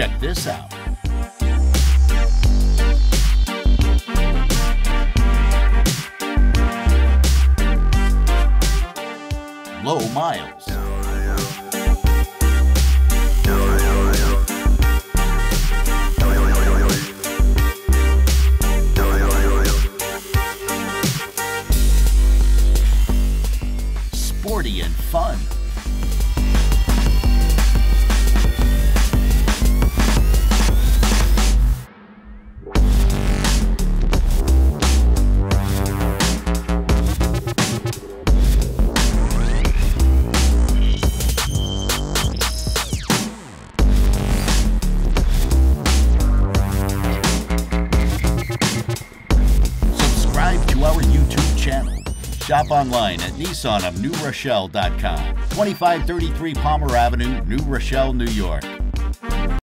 Check this out. Low miles. Sporty and fun. Subscribe to our YouTube channel. Shop online at nissanofnewrochelle.com, 2533 Palmer Avenue, New Rochelle, New York.